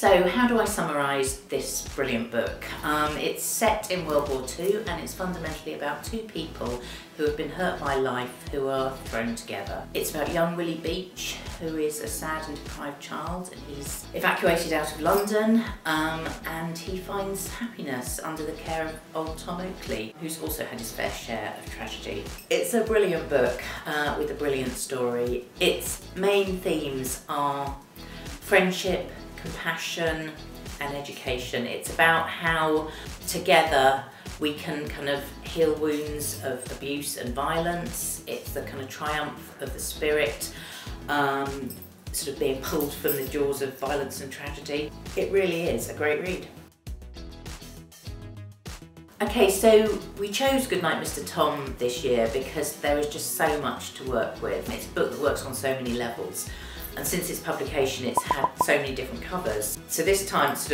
So how do I summarise this brilliant book? It's set in World War II and it's fundamentally about two people who have been hurt by life who are thrown together. It's about young Willie Beach, who is a sad and deprived child, and he's evacuated out of London and he finds happiness under the care of old Tom Oakley, who's also had his fair share of tragedy. It's a brilliant book with a brilliant story. Its main themes are friendship, compassion and education. It's about how together we can kind of heal wounds of abuse and violence. It's the kind of triumph of the spirit, sort of being pulled from the jaws of violence and tragedy. It really is a great read. Okay, so we chose Goodnight Mr. Tom this year because there is just so much to work with. It's a book that works on so many levels. And since its publication, it's had so many different covers. So this time, it's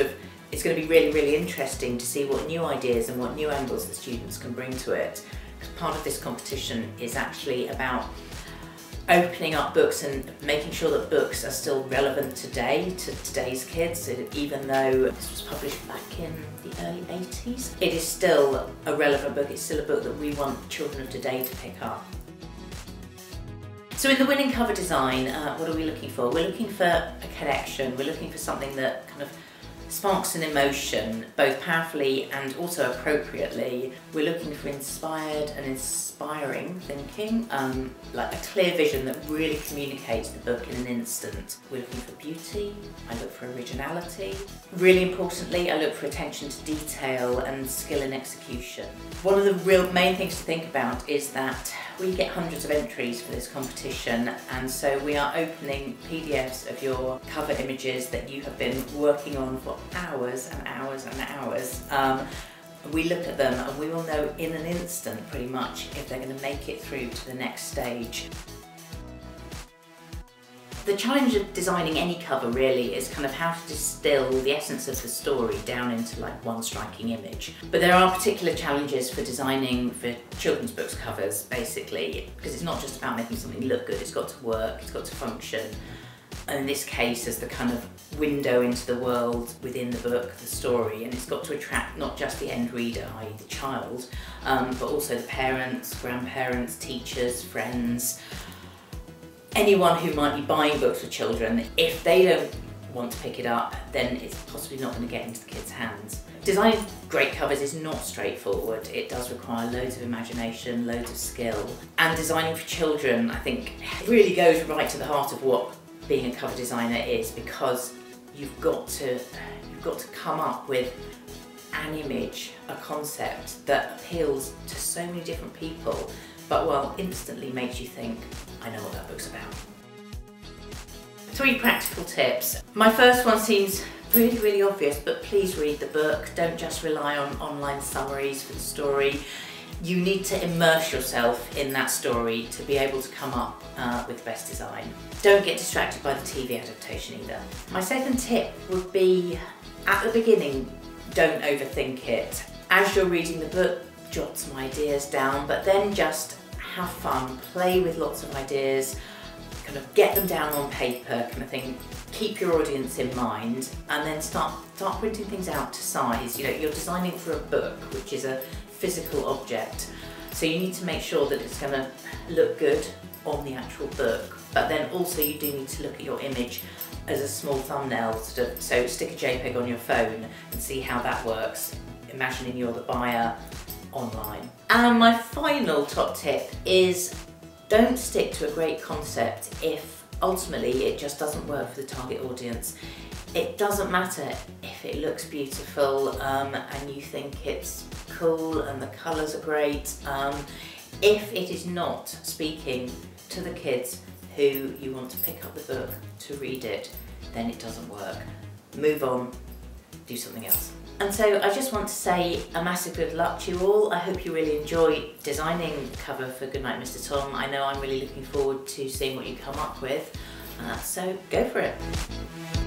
going to be really, really interesting to see what new ideas and what new angles the students can bring to it. Because part of this competition is actually about opening up books and making sure that books are still relevant today, to today's kids, even though this was published back in the early 80s. It is still a relevant book. It's still a book that we want children of today to pick up. So in the winning cover design, what are we looking for? We're looking for a connection. We're looking for something that kind of sparks an emotion, both powerfully and also appropriately. We're looking for inspired and inspiring thinking, like a clear vision that really communicates the book in an instant. We're looking for beauty. I look for originality. Really importantly, I look for attention to detail and skill in execution. One of the real main things to think about is that we get hundreds of entries for this competition, and so we are opening PDFs of your cover images that you have been working on for hours and hours and hours. We look at them and we will know in an instant pretty much if they're going to make it through to the next stage. The challenge of designing any cover really is kind of how to distill the essence of the story down into like one striking image. But there are particular challenges for designing for children's books covers, basically, because it's not just about making something look good, it's got to work, it's got to function. And in this case, as the kind of window into the world within the book, the story, and it's got to attract not just the end reader, i.e. the child, but also the parents, grandparents, teachers, friends, anyone who might be buying books for children. If they don't want to pick it up, then it's possibly not going to get into the kids' hands. Designing great covers is not straightforward. It does require loads of imagination, loads of skill. And designing for children, I think, really goes right to the heart of what being a cover designer is, because you've got to come up with an image, a concept that appeals to so many different people, but well, instantly makes you think, I know what that book's about. 3 practical tips. My first one seems really, really obvious, but please read the book. Don't just rely on online summaries for the story. You need to immerse yourself in that story to be able to come up with the best design. Don't get distracted by the TV adaptation either. My second tip would be, at the beginning, don't overthink it. As you're reading the book, jot some ideas down, but then just have fun, play with lots of ideas, kind of get them down on paper kind of thing. Keep your audience in mind and then start printing things out to size. You know, you're designing for a book, which is a physical object, so you need to make sure that it's going to look good on the actual book, but then also you do need to look at your image as a small thumbnail, so stick a JPEG on your phone and see how that works, imagining you're the buyer online. And my final top tip is, don't stick to a great concept if ultimately it just doesn't work for the target audience. It doesn't matter if it looks beautiful and you think it's cool and the colours are great, if it is not speaking to the kids who you want to pick up the book to read it, then it doesn't work. Move on, do something else. And so I just want to say a massive good luck to you all. I hope you really enjoy designing the cover for Goodnight Mr. Tom. I know I'm really looking forward to seeing what you come up with, so go for it.